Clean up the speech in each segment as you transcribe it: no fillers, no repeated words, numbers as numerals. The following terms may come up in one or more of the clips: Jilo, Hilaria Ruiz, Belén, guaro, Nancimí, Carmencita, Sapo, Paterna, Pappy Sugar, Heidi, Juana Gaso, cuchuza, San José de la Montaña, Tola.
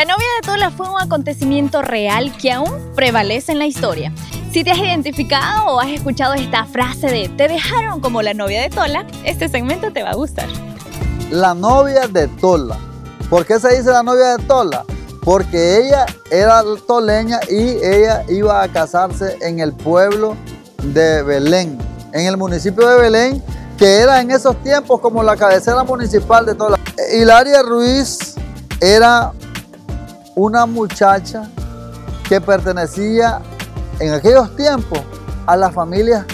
La novia de Tola fue un acontecimiento real que aún prevalece en la historia. Si te has identificado o has escuchado esta frase de "te dejaron como la novia de Tola", este segmento te va a gustar. La novia de Tola. ¿Por qué se dice la novia de Tola? Porque ella era toleña y ella iba a casarse en el pueblo de Belén, en el municipio de Belén, que era en esos tiempos como la cabecera municipal de Tola. Hilaria Ruiz era una muchacha que pertenecía en aquellos tiempos a las familias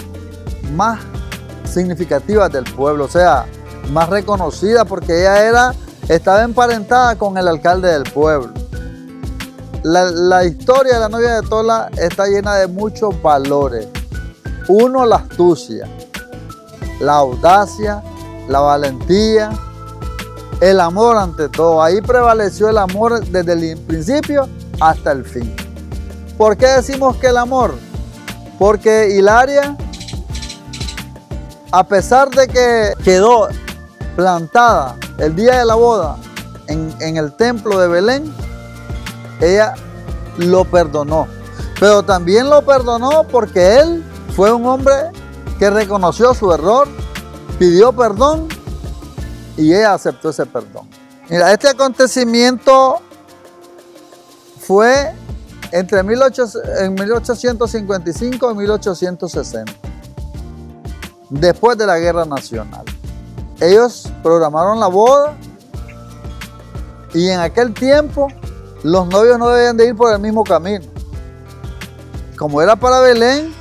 más significativas del pueblo, o sea, más reconocida, porque ella estaba emparentada con el alcalde del pueblo. La historia de la novia de Tola está llena de muchos valores. Uno, la astucia, la audacia, la valentía, el amor ante todo. Ahí prevaleció el amor desde el principio hasta el fin. ¿Por qué decimos que el amor? Porque Hilaria, a pesar de que quedó plantada el día de la boda en el templo de Belén, ella lo perdonó. Pero también lo perdonó porque él fue un hombre que reconoció su error, pidió perdón y ella aceptó ese perdón. Mira, este acontecimiento fue entre 1855 y 1860, después de la Guerra Nacional. Ellos programaron la boda y en aquel tiempo los novios no debían de ir por el mismo camino. Como era para Belén,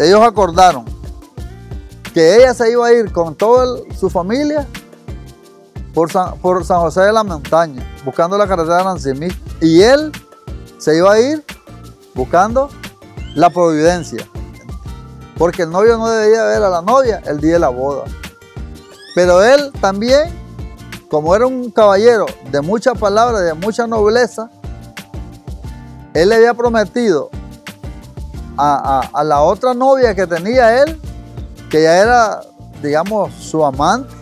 ellos acordaron que ella se iba a ir con toda su familia por San José de la Montaña, buscando la carretera de Nancimí. Y él se iba a ir buscando la providencia, porque el novio no debía ver a la novia el día de la boda. Pero él también, como era un caballero de muchas palabras, de mucha nobleza, él le había prometido a la otra novia que tenía él, que ya era, digamos, su amante,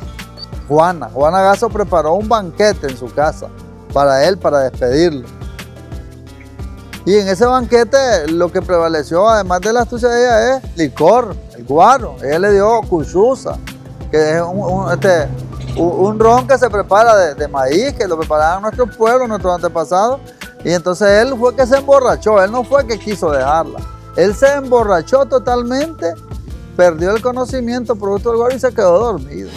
Juana Gaso, preparó un banquete en su casa para él, para despedirlo. Y en ese banquete lo que prevaleció, además de la astucia de ella, es licor, el guaro. Ella le dio cuchuza, que es un ron que se prepara de maíz, que lo preparaban nuestros pueblos, nuestros antepasados. Y entonces él fue que se emborrachó, él no fue que quiso dejarla. Él se emborrachó totalmente, perdió el conocimiento, producto del guaro, y se quedó dormido.